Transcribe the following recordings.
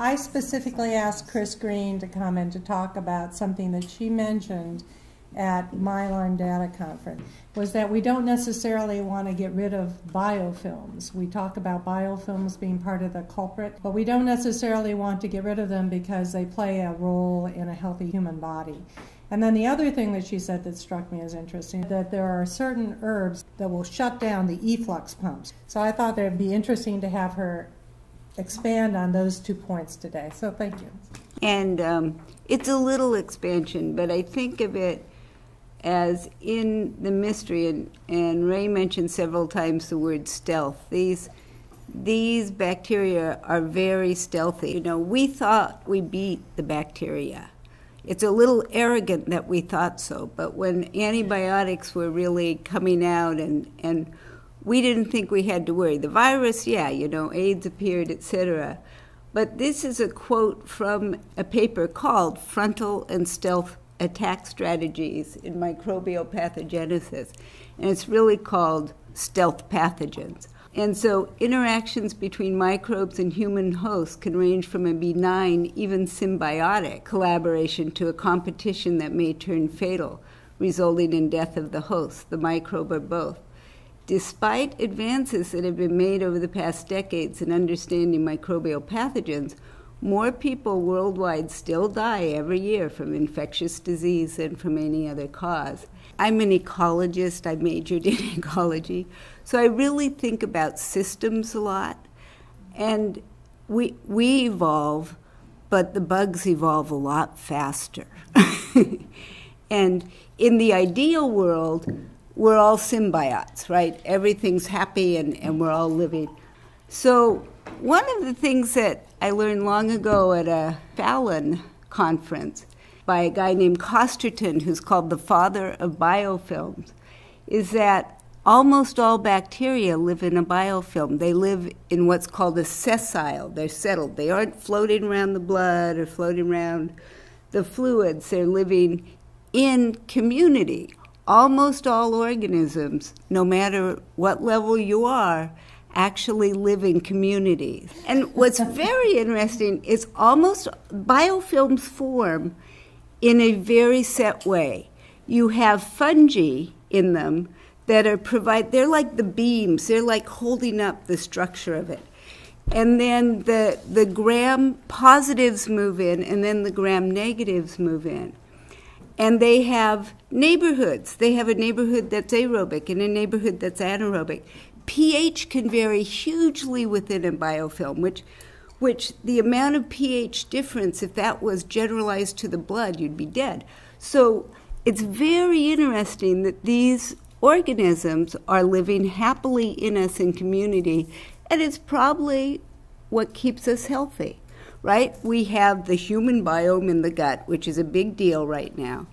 I specifically asked Chris Green to come in to talk about something that she mentioned at my LymeData conference, was that we don't necessarily want to get rid of biofilms. We talk about biofilms being part of the culprit, but we don't necessarily want to get rid of them because they play a role in a healthy human body. And then the other thing that she said that struck me as interesting, that there are certain herbs that will shut down the efflux pumps. So I thought that it would be interesting to have her expand on those 2 points today. So thank you. And it's a little expansion, but I think of it as in the mystery, and Ray mentioned several times the word stealth. These bacteria are very stealthy. You know, we thought we beat the bacteria. It's a little arrogant that we thought so, but when antibiotics were really coming out and we didn't think we had to worry. The virus, yeah, you know, AIDS appeared, etc. But this is a quote from a paper called Frontal and Stealth Attack Strategies in Microbial Pathogenesis, and it's really called Stealth Pathogens. And so interactions between microbes and human hosts can range from a benign, even symbiotic collaboration to a competition that may turn fatal, resulting in death of the host, the microbe, or both. Despite advances that have been made over the past decades in understanding microbial pathogens, more people worldwide still die every year from infectious disease than from any other cause. I'm an ecologist. I majored in ecology. So I really think about systems a lot. And we evolve, but the bugs evolve a lot faster. And in the ideal world, we're all symbiotes, right? Everything's happy and we're all living. So one of the things that I learned long ago at a Fallon conference by a guy named Costerton, who's called the father of biofilms, is that almost all bacteria live in a biofilm. They live in what's called a sessile. They're settled. They aren't floating around the blood or floating around the fluids. They're living in community. Almost all organisms, no matter what level you are, actually live in communities. And what's very interesting is almost biofilms form in a very set way. You have fungi in them that are they're like the beams, they're like holding up the structure of it. And then the gram-positives move in, and then the gram-negatives move in. And they have neighborhoods. They have a neighborhood that's aerobic and a neighborhood that's anaerobic. pH can vary hugely within a biofilm, which the amount of pH difference, if that was generalized to the blood, you'd be dead. So it's very interesting that these organisms are living happily in us in community, and it's probably what keeps us healthy, right? We have the human biome in the gut, which is a big deal right now.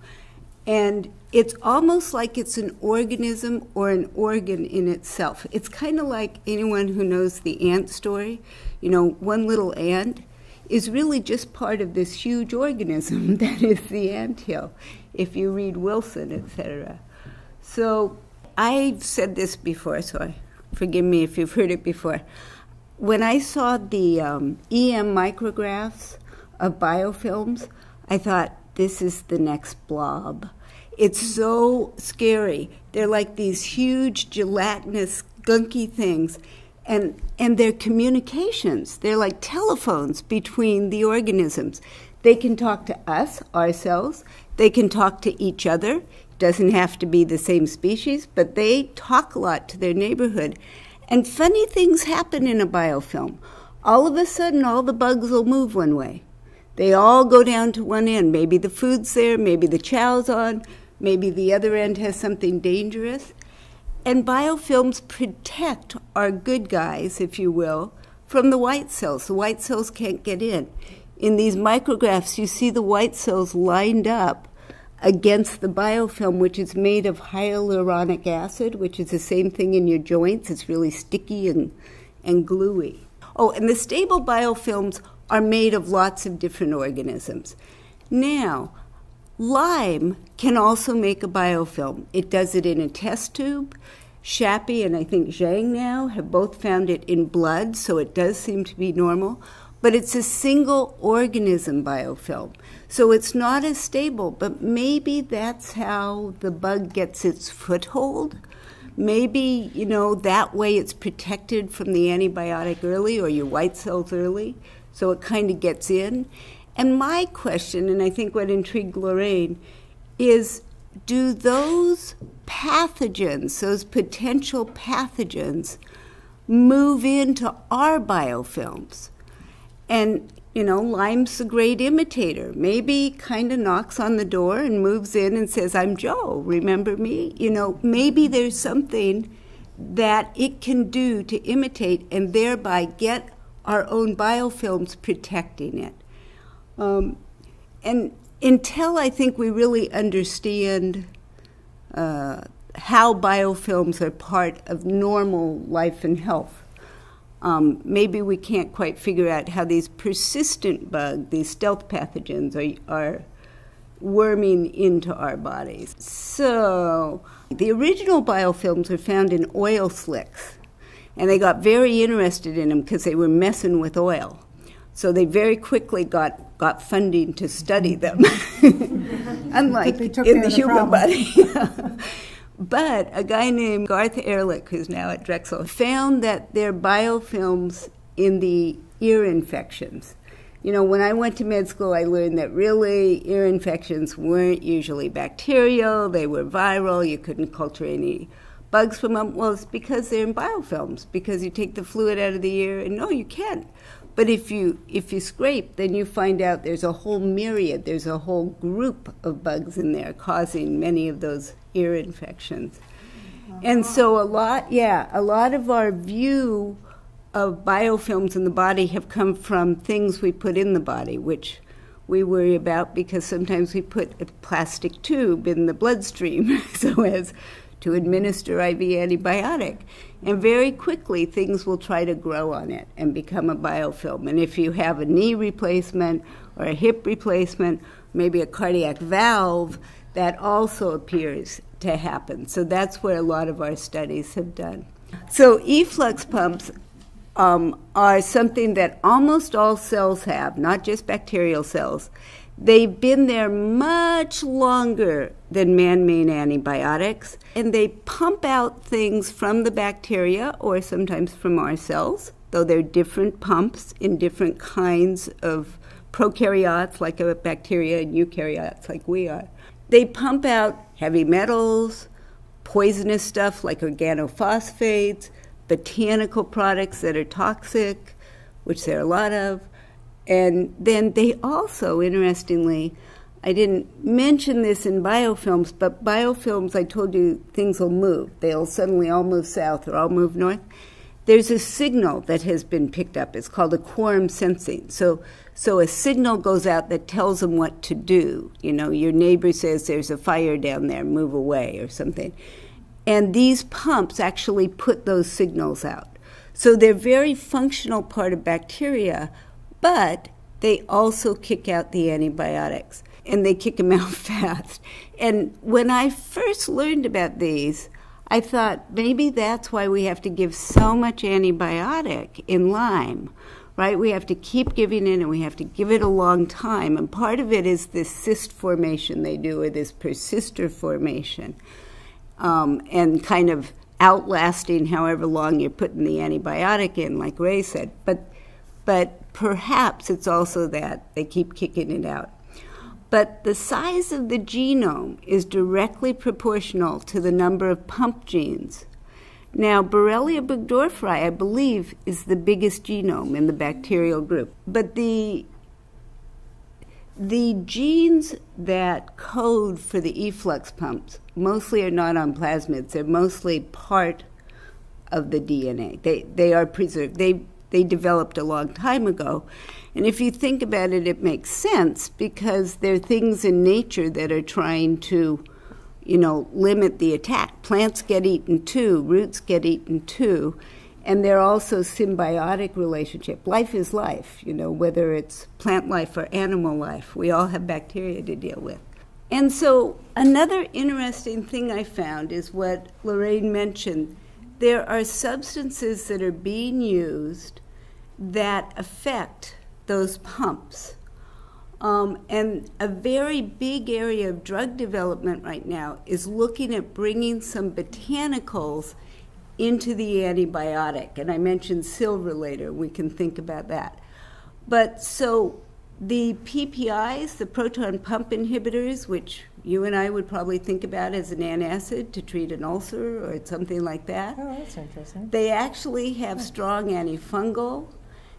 And it's almost like it's an organism or an organ in itself. It's kind of like anyone who knows the ant story. You know, one little ant is really just part of this huge organism that is the anthill, if you read Wilson, etc. So I've said this before, so forgive me if you've heard it before. When I saw the EM micrographs of biofilms, I thought, this is the next blob. It's so scary. They're like these huge, gelatinous, gunky things. And they're communications. They're like telephones between the organisms. They can talk to us, ourselves. They can talk to each other. It doesn't have to be the same species, but they talk a lot to their neighborhood. And funny things happen in a biofilm. All of a sudden, all the bugs will move one way. They all go down to one end. Maybe the food's there, maybe the chow's on, maybe the other end has something dangerous. And biofilms protect our good guys, if you will, from the white cells. The white cells can't get in. In these micrographs, you see the white cells lined up against the biofilm, which is made of hyaluronic acid, which is the same thing in your joints. It's really sticky and gluey. Oh, and the stable biofilms are made of lots of different organisms. Now, lime can also make a biofilm. It does it in a test tube. Shapi and I think Zhang now have both found it in blood, so it does seem to be normal. but it's a single organism biofilm. So it's not as stable, but maybe that's how the bug gets its foothold. Maybe, you know, that way it's protected from the antibiotic early or your white cells early, so it kind of gets in. And my question, and I think what intrigued Lorraine, is do those pathogens, those potential pathogens, move into our biofilms? And, you know, Lyme's a great imitator. Maybe kind of knocks on the door and moves in and says, I'm Joe, remember me? You know, maybe there's something that it can do to imitate and thereby get our own biofilms protecting it. And until I think we really understand how biofilms are part of normal life and health, maybe we can't quite figure out how these persistent bugs, these stealth pathogens, are worming into our bodies. So the original biofilms were found in oil slicks, and they got very interested in them because they were messing with oil. So they very quickly got funding to study them, unlike in the human body. But a guy named Garth Ehrlich, who's now at Drexel, found that there are biofilms in the ear infections. You know, when I went to med school, I learned that really ear infections weren't usually bacterial. They were viral. You couldn't culture any bugs from them. Well, it's because they're in biofilms, because you take the fluid out of the ear, and no, you can't. But if you scrape, then you find out there's a whole myriad, there's a whole group of bugs in there causing many of those ear infections. And so a lot of our view of biofilms in the body have come from things we put in the body, which we worry about because sometimes we put a plastic tube in the bloodstream so as to administer IV antibiotic. And very quickly, things will try to grow on it and become a biofilm. And if you have a knee replacement or a hip replacement, maybe a cardiac valve, that also appears to happen. So that's where a lot of our studies have done. So efflux pumps are something that almost all cells have, not just bacterial cells. They've been there much longer than man-made antibiotics, and they pump out things from the bacteria or sometimes from our cells, though they're different pumps in different kinds of prokaryotes like a bacteria and eukaryotes like we are. They pump out heavy metals, poisonous stuff like organophosphates, botanical products that are toxic, which there are a lot of. And then they also, interestingly, I didn't mention this in biofilms, but biofilms, I told you, things will move. They'll suddenly all move south or all move north. There's a signal that has been picked up. It's called a quorum sensing. So a signal goes out that tells them what to do. You know, your neighbor says there's a fire down there, move away or something. And these pumps actually put those signals out. So they're very functional part of bacteria, but they also kick out the antibiotics, and they kick them out fast. And when I first learned about these, I thought maybe that's why we have to give so much antibiotic in Lyme, right? We have to keep giving it, and we have to give it a long time. And part of it is this cyst formation they do, or this persister formation, and kind of outlasting however long you're putting the antibiotic in, like Ray said. But perhaps it's also that they keep kicking it out. But the size of the genome is directly proportional to the number of pump genes. Now, Borrelia burgdorferi, I believe, is the biggest genome in the bacterial group. But the genes that code for the efflux pumps mostly are not on plasmids. They're mostly part of the DNA. They are preserved. They developed a long time ago. And if you think about it, it makes sense because there are things in nature that are trying to, you know, limit the attack. Plants get eaten too, roots get eaten too, and they're also symbiotic relationship. Life is life, you know, whether it's plant life or animal life. We all have bacteria to deal with. And so another interesting thing I found is what Lorraine mentioned. There are substances that are being used that affect those pumps. And a very big area of drug development right now is looking at bringing some botanicals into the antibiotic. And I mentioned silver later. We can think about that. But so the PPIs, the proton pump inhibitors, which you and I would probably think about as an antacid to treat an ulcer or something like that. Oh, that's interesting. They actually have strong antifungal.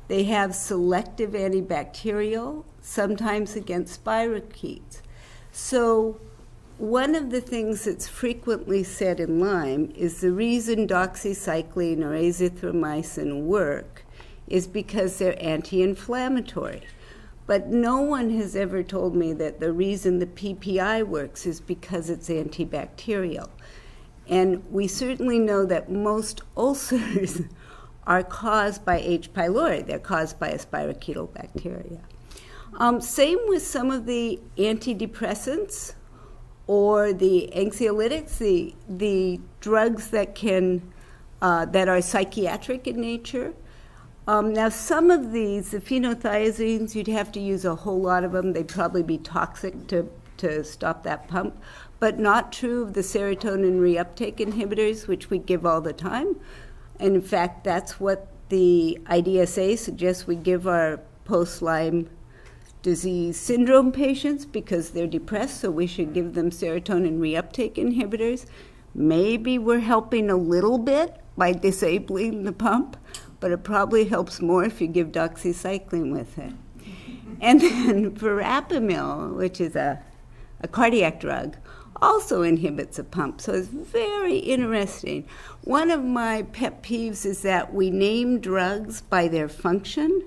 They have selective antibacterial, sometimes against spirochetes. So one of the things that's frequently said in Lyme is the reason doxycycline or azithromycin work is because they're anti-inflammatory. But no one has ever told me that the reason the PPI works is because it's antibacterial. And we certainly know that most ulcers are caused by H. pylori. They're caused by a spirochetal bacteria. Same with some of the antidepressants or the anxiolytics, the drugs that can that are psychiatric in nature. Now, some of these, the phenothiazines, you'd have to use a whole lot of them. They'd probably be toxic to stop that pump, but not true of the serotonin reuptake inhibitors, which we give all the time. And in fact, that's what the IDSA suggests we give our post-Lyme disease syndrome patients because they're depressed, so we should give them serotonin reuptake inhibitors. Maybe we're helping a little bit by disabling the pump, but it probably helps more if you give doxycycline with it. And then verapamil, which is a cardiac drug, also inhibits a pump, so it's very interesting. One of my pet peeves is that we name drugs by their function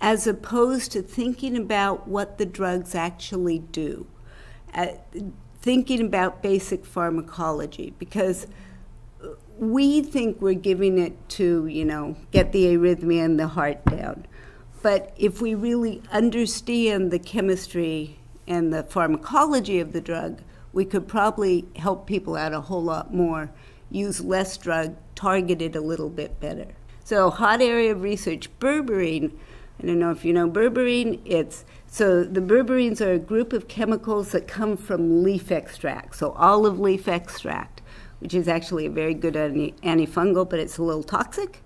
as opposed to thinking about what the drugs actually do, thinking about basic pharmacology, because we think we're giving it to, you know, get the arrhythmia and the heart down. But if we really understand the chemistry and the pharmacology of the drug, we could probably help people out a whole lot more, use less drug, target it a little bit better. So hot area of research, berberine. I don't know if you know berberine. So the berberines are a group of chemicals that come from leaf extract, so olive leaf extract, which is actually a very good antifungal, but it's a little toxic,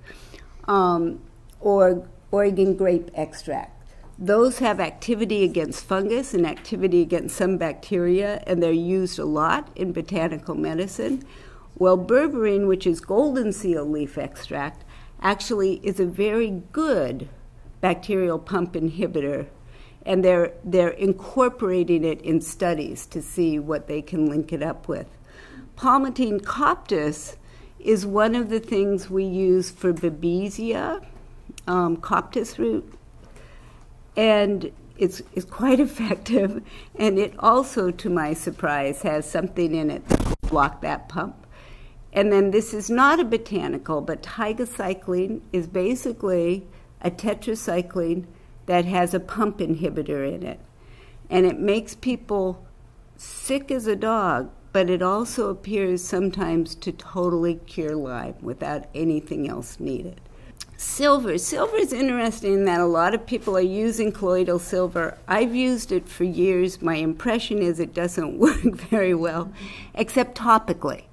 or Oregon grape extract. Those have activity against fungus and activity against some bacteria, and they're used a lot in botanical medicine. Well, berberine, which is golden seal leaf extract, actually is a very good bacterial pump inhibitor, and they're incorporating it in studies to see what they can link it up with. Palmatine coptis is one of the things we use for Babesia, coptis root, and it's quite effective, and it also, to my surprise, has something in it that will block that pump. And then this is not a botanical, but tigecycline is basically a tetracycline that has a pump inhibitor in it. And it makes people sick as a dog, but it also appears sometimes to totally cure Lyme without anything else needed. Silver. Silver is interesting in that a lot of people are using colloidal silver. I've used it for years. My impression is it doesn't work very well, except topically.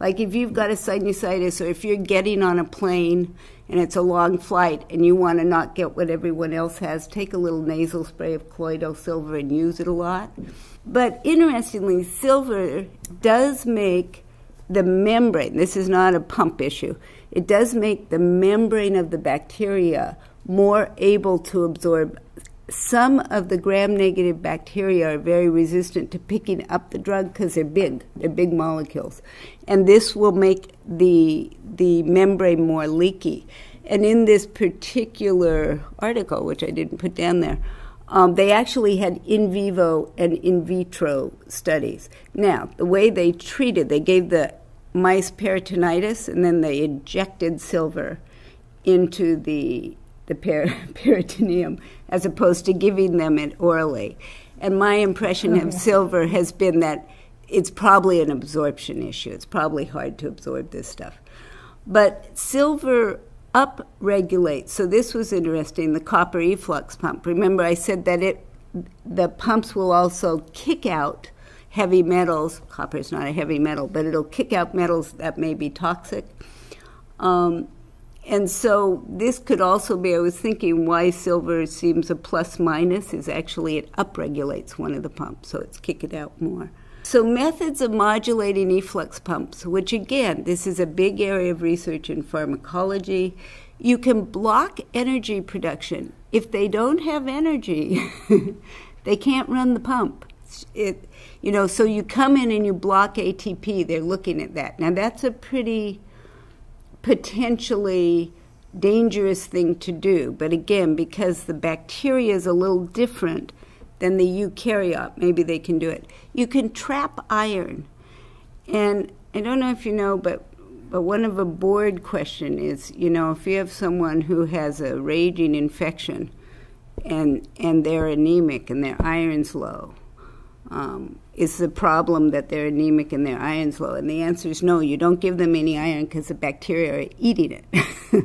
Like if you've got a sinusitis or if you're getting on a plane and it's a long flight and you want to not get what everyone else has, take a little nasal spray of colloidal silver and use it a lot. But interestingly, silver does make the membrane, this is not a pump issue, it does make the membrane of the bacteria more able to absorb. Some of the gram-negative bacteria are very resistant to picking up the drug because they're big molecules. And this will make the membrane more leaky. And in this particular article, which I didn't put down there, they actually had in vivo and in vitro studies. Now, the way they treated, they gave the mice peritonitis, and then they injected silver into the peritoneum as opposed to giving them it orally. And my impression of silver has been that it's probably an absorption issue. It's probably hard to absorb this stuff. But silver upregulates. So this was interesting, the copper efflux pump. Remember I said that the pumps will also kick out heavy metals. Copper is not a heavy metal, but it'll kick out metals that may be toxic. And so this could also be, I was thinking why silver seems a plus minus is actually it upregulates one of the pumps, so it's kicking out more. So methods of modulating efflux pumps, which again, this is a big area of research in pharmacology. You can block energy production. If they don't have energy, they can't run the pump. You know, so you come in and you block ATP. They're looking at that. Now that's a pretty potentially dangerous thing to do. But again, because the bacteria is a little different than the eukaryote, maybe they can do it. You can trap iron. And I don't know if you know, but one of a board question is, you know, if you have someone who has a raging infection and they're anemic and their iron's low, is the problem that they're anemic and their iron's low? And the answer is no, you don't give them any iron because the bacteria are eating it.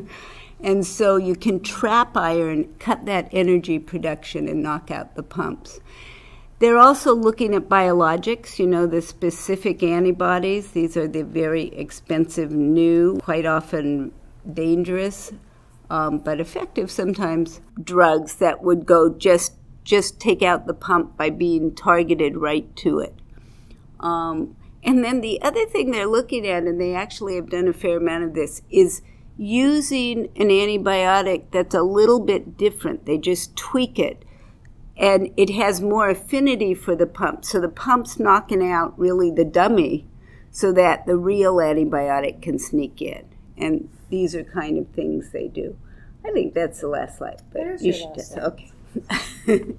And so you can trap iron, cut that energy production, and knock out the pumps. They're also looking at biologics, you know, the specific antibodies. These are the very expensive new, quite often dangerous, but effective sometimes, drugs that would go just take out the pump by being targeted right to it. And then the other thing they're looking at, and they actually have done a fair amount of this, is using an antibiotic that's a little bit different. They just tweak it, and it has more affinity for the pump. So the pump's knocking out really the dummy so that the real antibiotic can sneak in. And these are kind of things they do. I think that's the last slide, but you should just, okay.